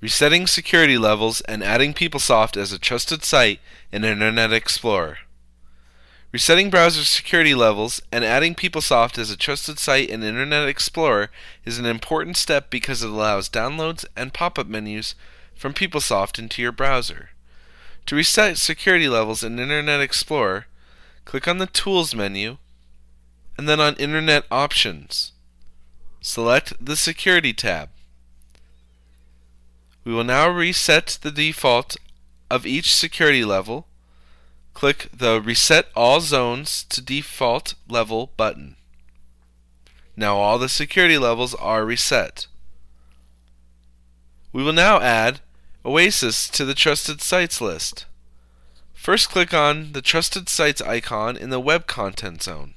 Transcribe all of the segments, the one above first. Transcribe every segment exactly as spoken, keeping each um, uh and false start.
Resetting security levels and adding PeopleSoft as a trusted site in Internet Explorer. Resetting browser security levels and adding PeopleSoft as a trusted site in Internet Explorer is an important step because it allows downloads and pop-up menus from PeopleSoft into your browser. To reset security levels in Internet Explorer, click on the Tools menu and then on Internet Options. Select the Security tab. We will now reset the default of each security level. Click the Reset All Zones to Default Level button. Now all the security levels are reset. We will now add OASIS to the Trusted Sites list. First, click on the Trusted Sites icon in the Web Content zone.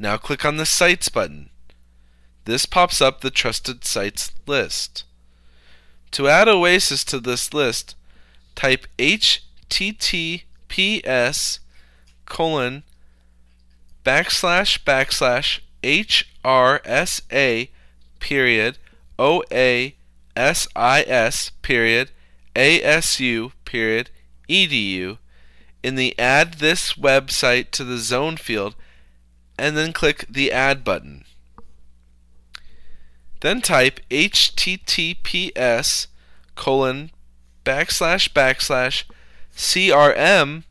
Now click on the Sites button. This pops up the Trusted Sites list. To add OASIS to this list, type H T T P S colon backslash backslash H R S A period O A S I S period A S U period E D U in the Add This Website to the Zone field, and then click the Add button. Then type H T T P S colon backslash backslash C R M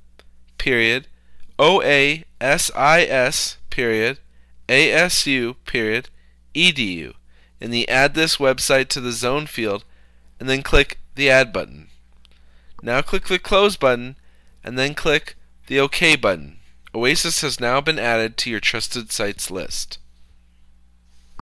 period O A S I S period A S U period E D U in the Add This Website to the Zone field, and then click the Add button. Now click the Close button and then click the OK button. OASIS has now been added to your Trusted Sites list.